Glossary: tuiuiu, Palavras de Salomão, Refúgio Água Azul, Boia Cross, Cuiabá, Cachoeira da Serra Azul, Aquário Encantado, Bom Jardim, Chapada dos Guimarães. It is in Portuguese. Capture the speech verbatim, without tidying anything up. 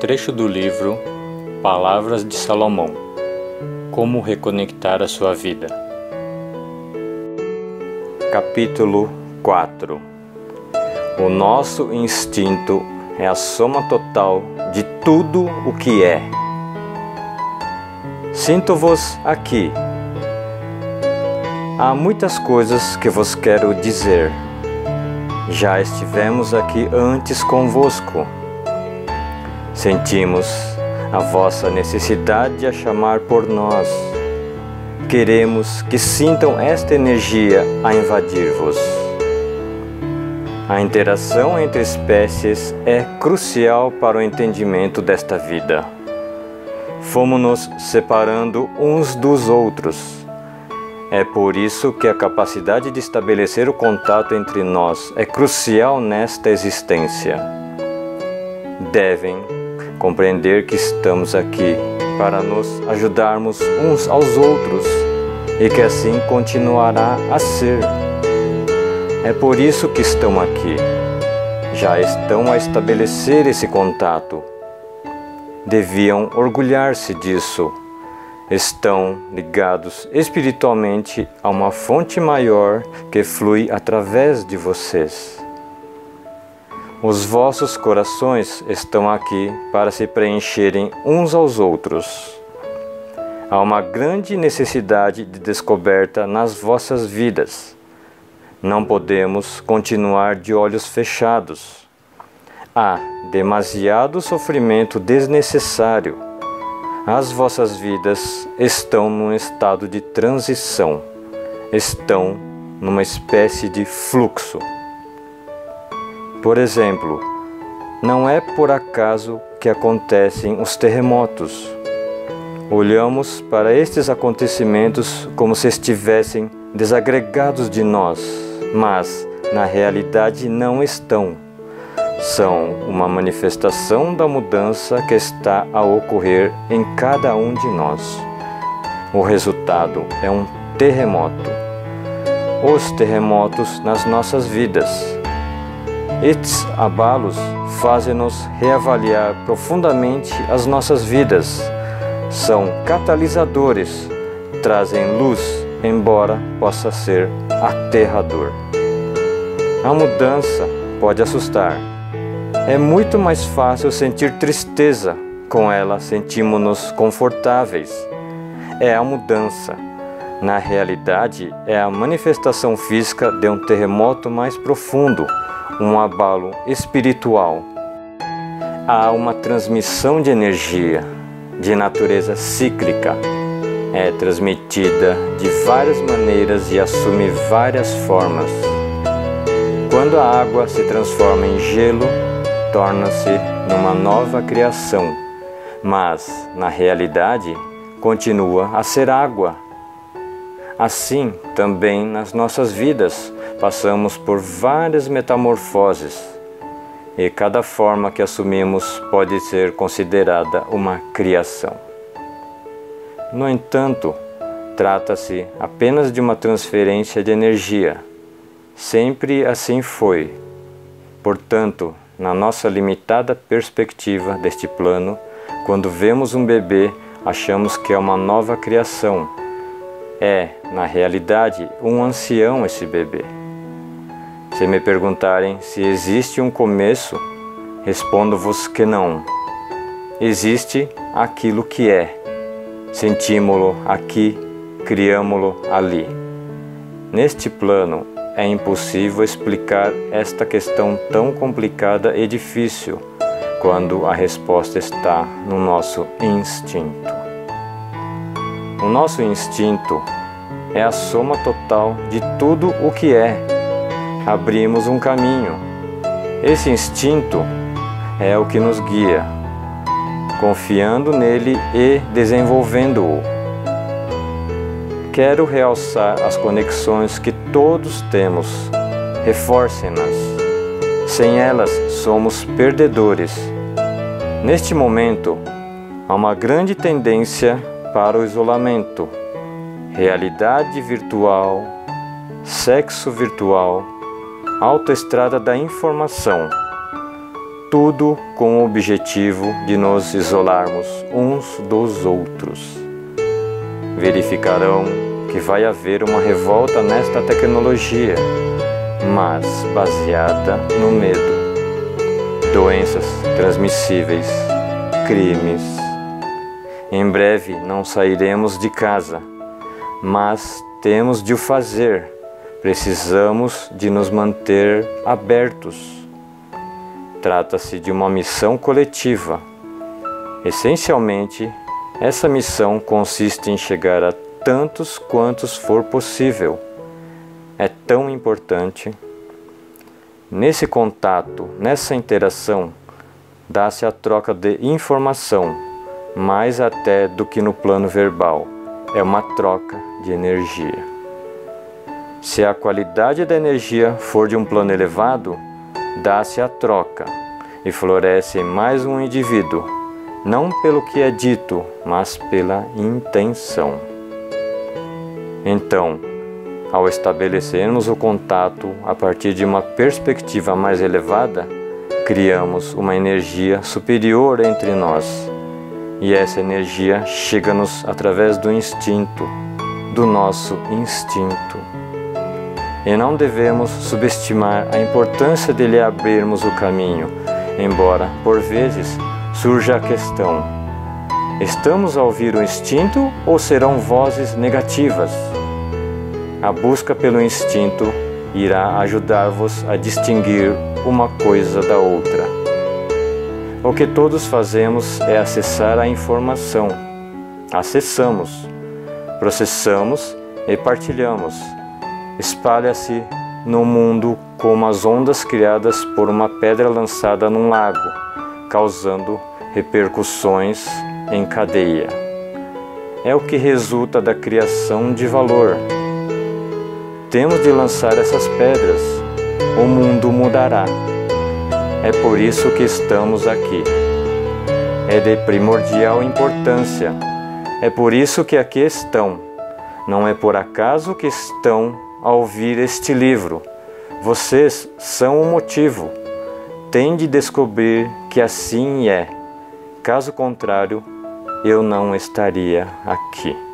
Trecho do livro Palavras de Salomão. Como reconectar a sua vida. Capítulo quatro. O nosso instinto é a soma total de tudo o que é. Sinto-vos aqui. Há muitas coisas que vos quero dizer. Já estivemos aqui antes convosco. Sentimos a vossa necessidade a chamar por nós. Queremos que sintam esta energia a invadir-vos. A interação entre espécies é crucial para o entendimento desta vida. Fomos-nos separando uns dos outros. É por isso que a capacidade de estabelecer o contato entre nós é crucial nesta existência. Devem compreender que estamos aqui para nos ajudarmos uns aos outros e que assim continuará a ser. É por isso que estão aqui. Já estão a estabelecer esse contato. Deviam orgulhar-se disso. Estão ligados espiritualmente a uma fonte maior que flui através de vocês. Os vossos corações estão aqui para se preencherem uns aos outros. Há uma grande necessidade de descoberta nas vossas vidas. Não podemos continuar de olhos fechados. Há demasiado sofrimento desnecessário. As vossas vidas estão num estado de transição, estão numa espécie de fluxo. Por exemplo, não é por acaso que acontecem os terremotos. Olhamos para estes acontecimentos como se estivessem desagregados de nós, mas na realidade não estão. São uma manifestação da mudança que está a ocorrer em cada um de nós. O resultado é um terremoto. Os terremotos nas nossas vidas. Estes abalos fazem-nos reavaliar profundamente as nossas vidas. São catalisadores, trazem luz, embora possa ser aterrador. A mudança pode assustar. É muito mais fácil sentir tristeza, com ela sentimos-nos confortáveis. É a mudança. Na realidade, é a manifestação física de um terremoto mais profundo, um abalo espiritual. Há uma transmissão de energia, de natureza cíclica. É transmitida de várias maneiras e assume várias formas. Quando a água se transforma em gelo, torna-se numa nova criação, mas, na realidade, continua a ser água. Assim, também nas nossas vidas, passamos por várias metamorfoses, e cada forma que assumimos pode ser considerada uma criação. No entanto, trata-se apenas de uma transferência de energia. Sempre assim foi. Portanto, na nossa limitada perspectiva deste plano, quando vemos um bebê, achamos que é uma nova criação. É, na realidade, um ancião esse bebê. Se me perguntarem se existe um começo, respondo-vos que não. Existe aquilo que é. Sentimos-lo aqui, criamos-lo ali. Neste plano, é impossível explicar esta questão tão complicada e difícil, quando a resposta está no nosso instinto. O nosso instinto é a soma total de tudo o que é. Abrimos um caminho. Esse instinto é o que nos guia, confiando nele e desenvolvendo-o. Quero realçar as conexões que todos temos. Reforcem-nas. Sem elas, somos perdedores. Neste momento, há uma grande tendência para o isolamento. Realidade virtual, sexo virtual, autoestrada da informação. tudo com o objetivo de nos isolarmos uns dos outros. Verificarão que vai haver uma revolta nesta tecnologia, mas baseada no medo. Doenças transmissíveis, crimes. Em breve não sairemos de casa, mas temos de o fazer. Precisamos de nos manter abertos. Trata-se de uma missão coletiva. Essencialmente, essa missão consiste em chegar a tantos quantos for possível. É tão importante. Nesse contato, nessa interação, dá-se a troca de informação, mais até do que no plano verbal. É uma troca de energia. Se a qualidade da energia for de um plano elevado, dá-se a troca e floresce em mais um indivíduo, não pelo que é dito, mas pela intenção. Então, ao estabelecermos o contato a partir de uma perspectiva mais elevada, criamos uma energia superior entre nós, e essa energia chega-nos através do instinto, do nosso instinto. E não devemos subestimar a importância de lhe abrirmos o caminho, embora, por vezes, surja a questão: estamos a ouvir o instinto ou serão vozes negativas? A busca pelo instinto irá ajudar-vos a distinguir uma coisa da outra. O que todos fazemos é acessar a informação. Acessamos, processamos e partilhamos. Espalha-se no mundo como as ondas criadas por uma pedra lançada num lago, causando repercussões em cadeia. É o que resulta da criação de valor. Temos de lançar essas pedras, o mundo mudará. É por isso que estamos aqui. É de primordial importância. É por isso que aqui estão. Não é por acaso que estão ao ouvir este livro. Vocês são o motivo. Tem de descobrir que assim é. Caso contrário, eu não estaria aqui.